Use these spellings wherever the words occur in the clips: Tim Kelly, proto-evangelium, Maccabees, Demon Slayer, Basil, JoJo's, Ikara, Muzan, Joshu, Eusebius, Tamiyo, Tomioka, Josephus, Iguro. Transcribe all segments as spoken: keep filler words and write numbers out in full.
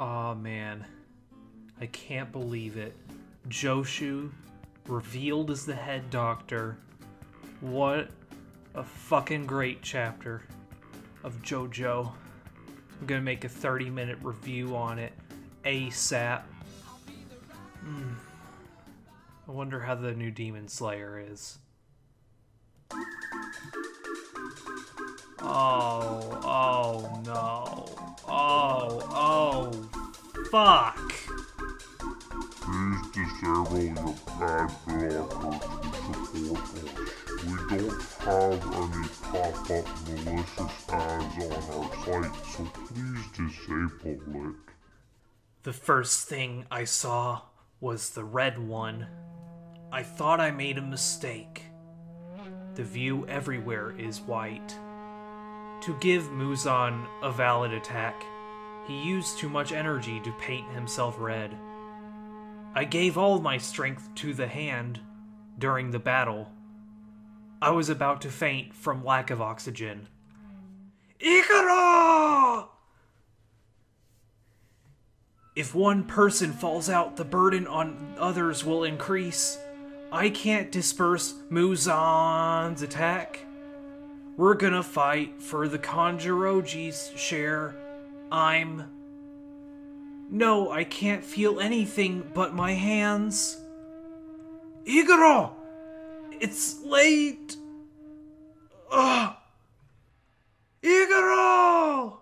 Aw, oh, man. I can't believe it. Joshu revealed as the head doctor. What a fucking great chapter of JoJo. I'm gonna make a thirty minute review on it ASAP. Mm. I wonder how the new Demon Slayer is. Oh, oh no. Oh, oh, fuck. Please disable your ad blocker to support us. We don't have any pop-up malicious ads on our site, so please disable it. The first thing I saw was the red one. I thought I made a mistake. The view everywhere is white. To give Muzan a valid attack, he used too much energy to paint himself red. I gave all my strength to the hand during the battle. I was about to faint from lack of oxygen. Ikara! If one person falls out, the burden on others will increase. I can't disperse Muzan's attack. We're gonna fight for the Kanjiroji's share. I'm... No, I can't feel anything but my hands. Iguro! It's late! Ugh! Iguro!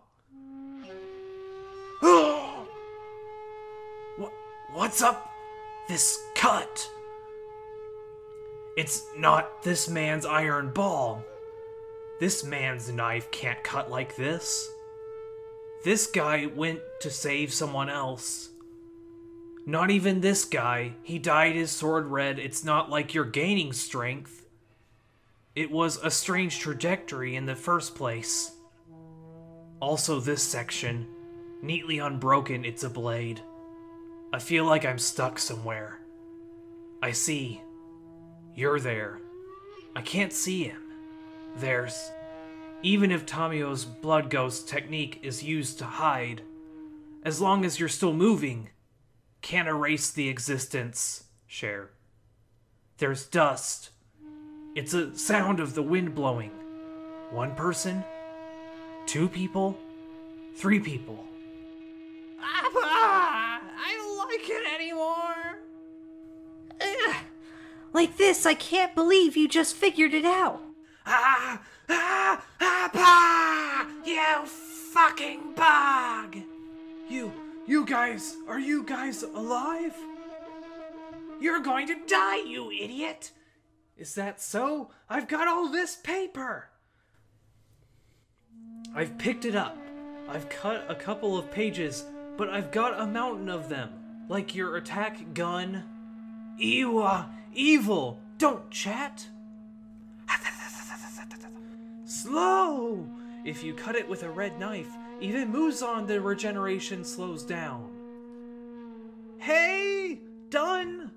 Ugh! What, what's up? This cut? It's not this man's iron ball. This man's knife can't cut like this. This guy went to save someone else. Not even this guy. He dyed his sword red. It's not like you're gaining strength. It was a strange trajectory in the first place. Also this section. Neatly unbroken, it's a blade. I feel like I'm stuck somewhere. I see. You're there. I can't see him. There's... Even if Tamiyo's blood ghost technique is used to hide, as long as you're still moving... Can't erase the existence. Share. There's dust. It's a sound of the wind blowing. One person? Two people? Three people. Ah, I don't like it anymore. Ugh. Like this, I can't believe you just figured it out. Ah, ah, ah, bah! You fucking bug! You... You guys, are you guys alive? You're going to die, you idiot! Is that so? I've got all this paper! I've picked it up. I've cut a couple of pages, but I've got a mountain of them. Like your attack gun. Ewa, evil, don't chat! Slow! If you cut it with a red knife, even Muzan, the regeneration slows down. Hey! Done!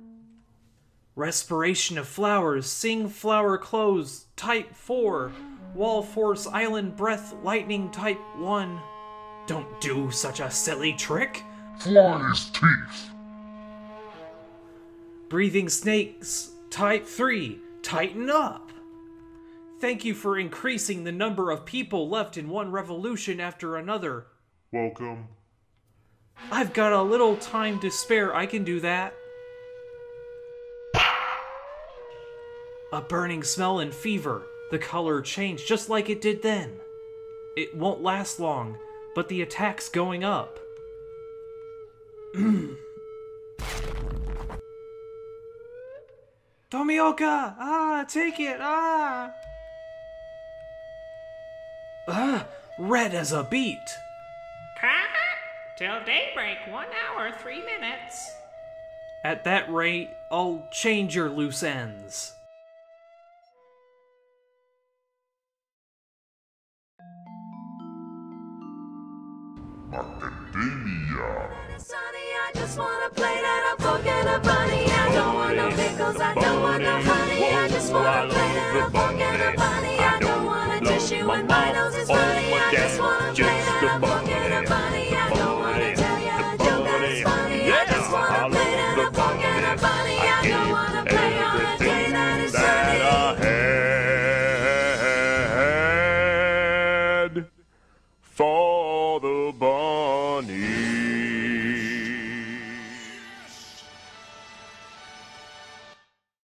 Respiration of flowers, sing flower clothes, type four. Wall force, island breath, lightning type one. Don't do such a silly trick! Flies teeth! Breathing snakes, type three. Tighten up! Thank you for increasing the number of people left in one revolution after another. Welcome. I've got a little time to spare. I can do that. A burning smell and fever. The color changed just like it did then. It won't last long, but the attack's going up. Tomioka! Ah, take it! Ah! Ah, red as a beet. Till daybreak, one hour, three minutes. At that rate, I'll change your loose ends. Macadamia. Sonny, I just wanna play that I'm forget a bunny. I don't want no pickles, I don't want no honey. I just wanna play that I'm forget a bunny. I don't wanna tissue and my nose is funny. I just wanna play that I'm forget a bunny. I don't wanna tell you.